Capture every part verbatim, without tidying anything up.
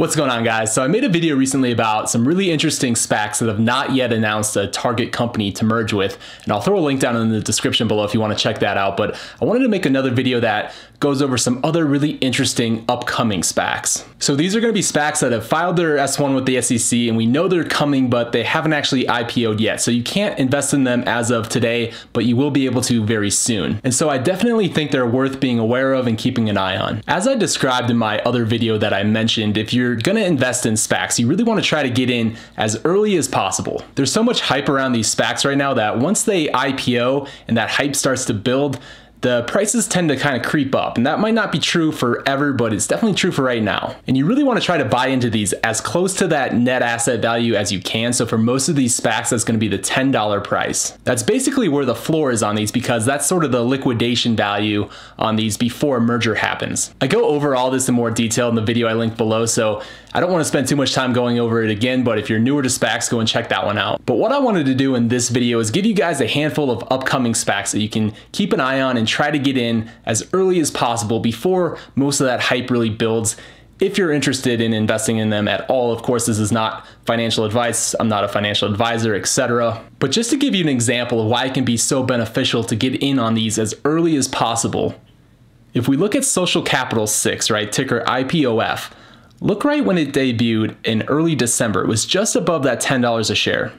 What's going on, guys? So I made a video recently about some really interesting SPACs that have not yet announced a target company to merge with, and I'll throw a link down in the description below if you want to check that out. But I wanted to make another video that goes over some other really interesting upcoming SPACs. So these are going to be SPACs that have filed their S one with the S E C, and we know they're coming, but they haven't actually I P O'd yet. So you can't invest in them as of today, but you will be able to very soon. And so I definitely think they're worth being aware of and keeping an eye on. As I described in my other video that I mentioned, if you're going to invest in SPACs, you really want to try to get in as early as possible. There's so much hype around these SPACs right now that once they I P O and that hype starts to build, the prices tend to kind of creep up, and that might not be true forever, but it's definitely true for right now. And you really want to try to buy into these as close to that net asset value as you can. So for most of these SPACs, that's going to be the ten dollar price. That's basically where the floor is on these, because that's sort of the liquidation value on these before a merger happens. I go over all this in more detail in the video I linked below, so I don't want to spend too much time going over it again, but if you're newer to SPACs, go and check that one out. But what I wanted to do in this video is give you guys a handful of upcoming SPACs that you can keep an eye on and try to get in as early as possible before most of that hype really builds. If you're interested in investing in them at all, of course, this is not financial advice. I'm not a financial advisor, et cetera. But just to give you an example of why it can be so beneficial to get in on these as early as possible, if we look at Social Capital Six, right, ticker I P O F, look right when it debuted in early December, it was just above that ten dollars a share.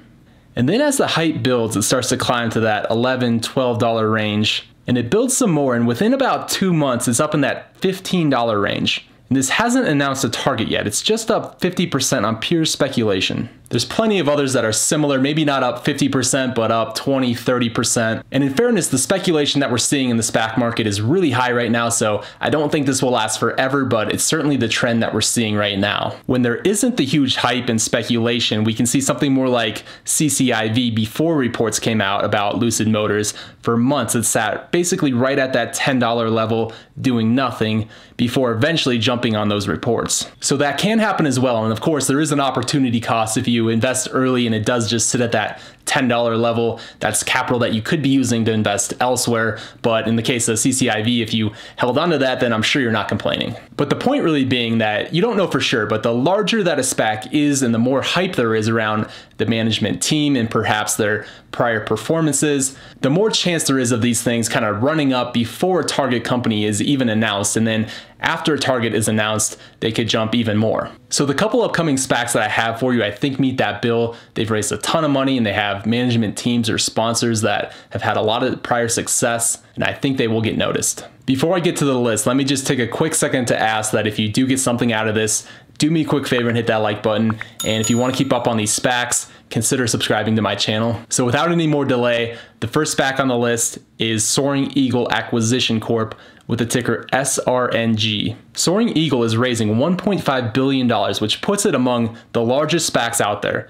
And then as the hype builds, it starts to climb to that eleven, twelve dollar range, and it builds some more, and within about two months, it's up in that fifteen dollar range. And this hasn't announced a target yet. It's just up fifty percent on pure speculation. There's plenty of others that are similar, maybe not up fifty percent, but up twenty, thirty percent. And in fairness, the speculation that we're seeing in the SPAC market is really high right now, so I don't think this will last forever, but it's certainly the trend that we're seeing right now. When there isn't the huge hype and speculation, we can see something more like C C I V before reports came out about Lucid Motors. For months, it sat basically right at that ten dollar level, doing nothing, before eventually jumping on those reports. So that can happen as well, and of course, there is an opportunity cost if you invest early and it does just sit at that ten dollar level. That's capital that you could be using to invest elsewhere. But in the case of C C I V, if you held onto that, then I'm sure you're not complaining. But the point really being that you don't know for sure, but the larger that a SPAC is and the more hype there is around the management team and perhaps their prior performances, the more chance there is of these things kind of running up before a target company is even announced. And then after a target is announced, they could jump even more. So the couple upcoming SPACs that I have for you, I think meet that bill. They've raised a ton of money and they have management teams or sponsors that have had a lot of prior success, and I think they will get noticed. Before I get to the list, let me just take a quick second to ask that if you do get something out of this, do me a quick favor and hit that like button. And if you want to keep up on these SPACs, consider subscribing to my channel. So without any more delay, the first SPAC on the list is Soaring Eagle Acquisition Corp with the ticker S R N G. Soaring Eagle is raising one point five billion dollars, which puts it among the largest SPACs out there.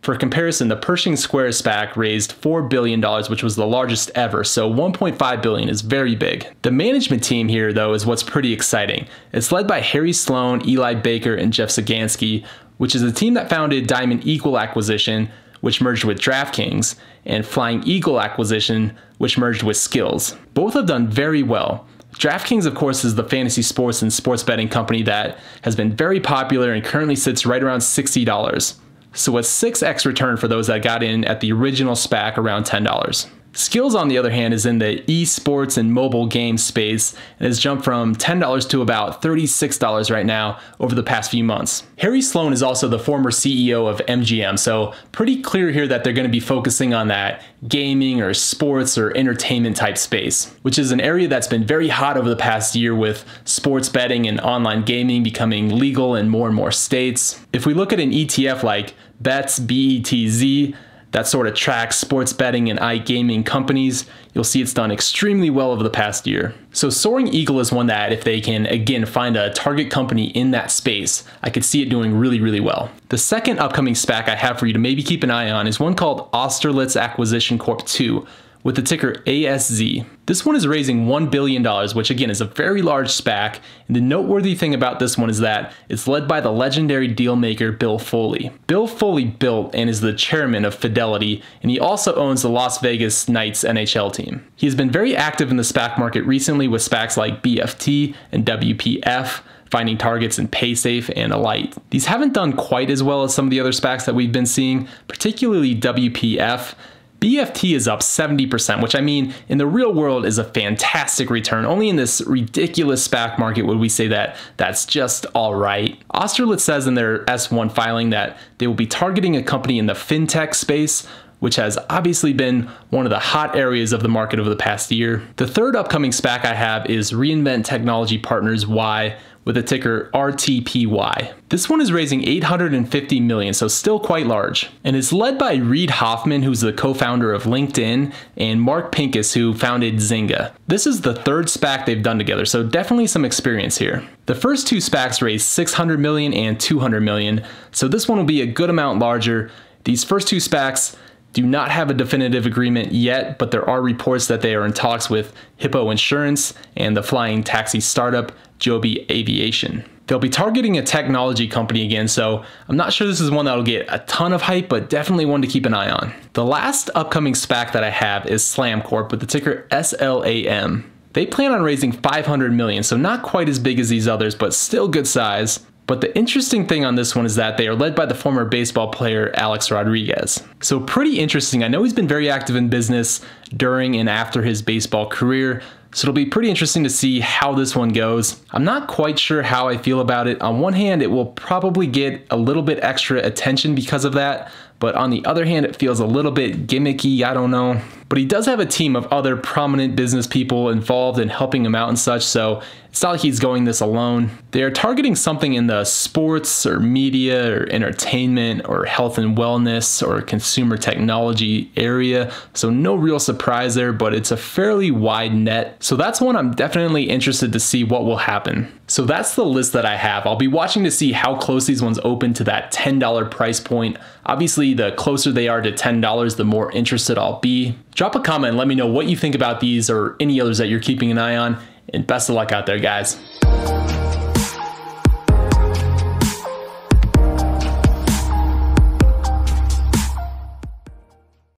For comparison, the Pershing Square SPAC raised four billion dollars, which was the largest ever, so one point five billion dollars is very big. The management team here, though, is what's pretty exciting. It's led by Harry Sloan, Eli Baker, and Jeff Sagansky, which is the team that founded Diamond Eagle Acquisition, which merged with DraftKings, and Flying Eagle Acquisition, which merged with Skills. Both have done very well. DraftKings, of course, is the fantasy sports and sports betting company that has been very popular and currently sits right around sixty dollars. So a six X return for those that got in at the original SPAC around ten dollars. Skills, on the other hand, is in the esports and mobile game space and has jumped from ten dollars to about thirty-six dollars right now over the past few months. Harry Sloan is also the former C E O of M G M, so pretty clear here that they're going to be focusing on that gaming or sports or entertainment type space, which is an area that's been very hot over the past year with sports betting and online gaming becoming legal in more and more states. If we look at an E T F like B E T Z, B E T Z, that sort of tracks sports betting and iGaming companies, you'll see it's done extremely well over the past year. So Soaring Eagle is one that if they can, again, find a target company in that space, I could see it doing really, really well. The second upcoming SPAC I have for you to maybe keep an eye on is one called Austerlitz Acquisition Corp two with the ticker A S Z. This one is raising one billion dollars, which again is a very large SPAC. And the noteworthy thing about this one is that it's led by the legendary dealmaker Bill Foley. Bill Foley built and is the chairman of Fidelity, and he also owns the Las Vegas Knights N H L team. He has been very active in the SPAC market recently with SPACs like B F T and W P F, finding targets in Paysafe and Alight. These haven't done quite as well as some of the other SPACs that we've been seeing, particularly W P F. B F T is up seventy percent, which I mean, in the real world is a fantastic return. Only in this ridiculous SPAC market would we say that that's just all right. Austerlitz says in their S one filing that they will be targeting a company in the fintech space, which has obviously been one of the hot areas of the market over the past year. The third upcoming SPAC I have is Reinvent Technology Partners Y, with a ticker R T P Y. This one is raising eight hundred fifty million dollars, so still quite large, and is led by Reid Hoffman, who's the co-founder of LinkedIn, and Mark Pincus, who founded Zynga. This is the third SPAC they've done together, so definitely some experience here. The first two SPACs raised six hundred million dollars and two hundred million dollars, so this one will be a good amount larger. These first two SPACs do not have a definitive agreement yet, but there are reports that they are in talks with Hippo Insurance and the flying taxi startup Joby Aviation. They'll be targeting a technology company again, so I'm not sure this is one that'll get a ton of hype, but definitely one to keep an eye on. The last upcoming SPAC that I have is Slam Corp with the ticker S L A M. They plan on raising five hundred million dollars, so not quite as big as these others, but still good size. But the interesting thing on this one is that they are led by the former baseball player Alex Rodriguez. So pretty interesting. I know he's been very active in business during and after his baseball career, so it'll be pretty interesting to see how this one goes. I'm not quite sure how I feel about it. On one hand, it will probably get a little bit extra attention because of that, but on the other hand, it feels a little bit gimmicky. I don't know. But he does have a team of other prominent business people involved in helping him out and such, so it's not like he's going this alone. They are targeting something in the sports or media or entertainment or health and wellness or consumer technology area, so no real surprise there, but it's a fairly wide net. So that's one I'm definitely interested to see what will happen. So that's the list that I have. I'll be watching to see how close these ones open to that ten dollar price point. Obviously, the closer they are to ten dollars, the more interested I'll be. Drop a comment and let me know what you think about these or any others that you're keeping an eye on. And best of luck out there, guys.